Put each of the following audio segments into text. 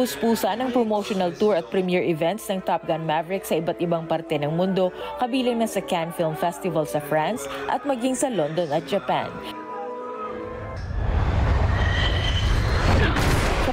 Puspusan ang promotional tour at premiere events ng Top Gun Maverick sa iba't ibang parte ng mundo, kabilang na sa Cannes Film Festival sa France at maging sa London at Japan.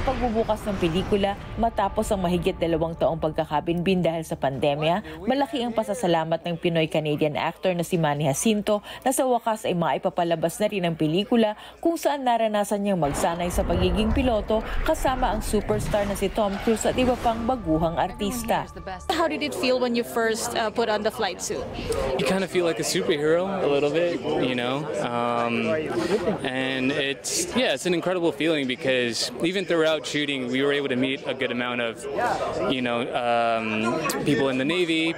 Pagbubukas ng pelikula, matapos ang mahigit 2 taong pagkakabinbin dahil sa pandemya, malaki ang pasasalamat ng Pinoy-Canadian actor na si Manny Jacinto na sa wakas ay maipapalabas na rin ang pelikula kung saan naranasan niyang magsanay sa pagiging piloto kasama ang superstar na si Tom Cruise at iba pang baguhang artista. How did it feel when you first put on the flight suit? You kind of feel like a superhero a little bit, you know? And it's an incredible feeling because even throughout shooting, we were able to meet a good amount of, people in the Navy,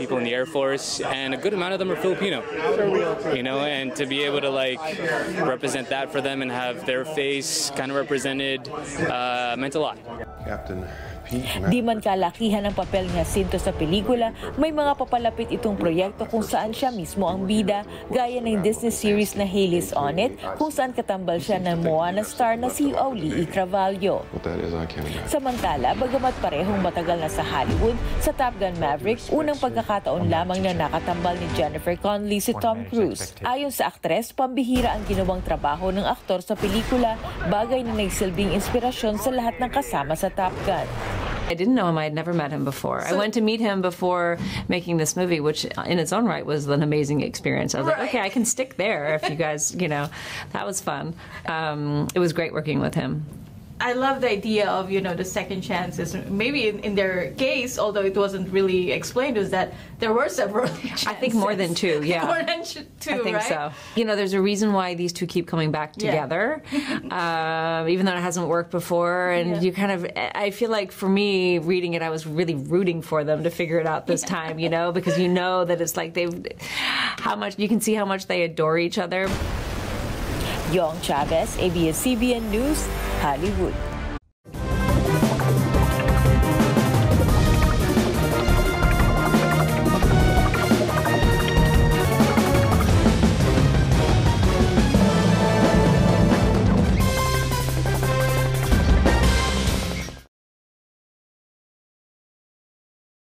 people in the Air Force, and a good amount of them are Filipino, and to be able to represent that for them and have their face kind of represented meant a lot. Captain. Di man kalakihan ang papel ni Jacinto sa pelikula, may mga papalapit itong proyekto kung saan siya mismo ang bida, gaya ng Disney series na Haley's On It, kung saan katambal siya ng Moana star na si Auli'i Cravalho. Samantala, bagamat parehong matagal na sa Hollywood, sa Top Gun Maverick, unang pagkakataon lamang na nakatambal ni Jennifer Connelly si Tom Cruise. Ayon sa aktres, pambihira ang ginawang trabaho ng aktor sa pelikula, bagay na nagsilbing inspirasyon sa lahat ng kasama sa Top Gun. I didn't know him. I had never met him before. So I went to meet him before making this movie, which in its own right was an amazing experience. I was like, okay, I can stick there if you guys, that was fun. It was great working with him. I love the idea of, the second chances. Maybe in their case, although it wasn't really explained, is that there were several chances. I think more than two, yeah. More than two, I think, right? So. There's a reason why these two keep coming back together, even though it hasn't worked before. And you I feel like for me, reading it, I was really rooting for them to figure it out this time, because that it's like you can see how much they adore each other. Yong Chavez, ABS-CBN News, Hollywood.